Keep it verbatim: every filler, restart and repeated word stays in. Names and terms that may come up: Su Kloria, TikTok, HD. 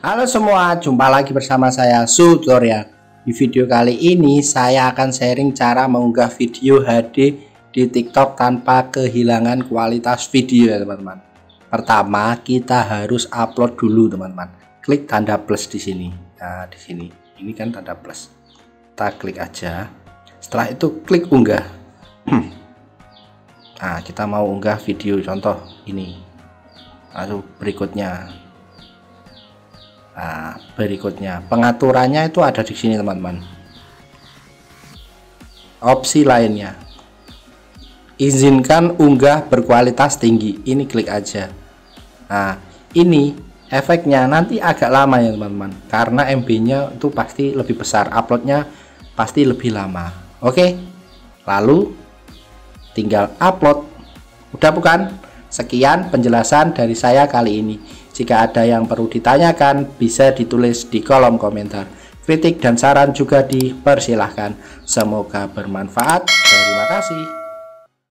Halo semua, jumpa lagi bersama saya Su Kloria. Di video kali ini saya akan sharing cara mengunggah video H D di TikTok tanpa kehilangan kualitas video ya teman-teman. Pertama kita harus upload dulu teman-teman. Klik tanda plus di sini. Nah di sini, ini kan tanda plus. Kita klik aja. Setelah itu klik unggah. Nah kita mau unggah video contoh ini. Lalu berikutnya. Nah, berikutnya pengaturannya itu ada di sini teman-teman. Opsi lainnya, izinkan unggah berkualitas tinggi, ini klik aja. Nah ini efeknya nanti agak lama ya teman-teman, karena M B-nya itu pasti lebih besar, uploadnya pasti lebih lama. Oke, lalu tinggal upload. Udah bukan? Sekian penjelasan dari saya kali ini. Jika ada yang perlu ditanyakan, bisa ditulis di kolom komentar. Kritik dan saran juga dipersilahkan. Semoga bermanfaat. Terima kasih.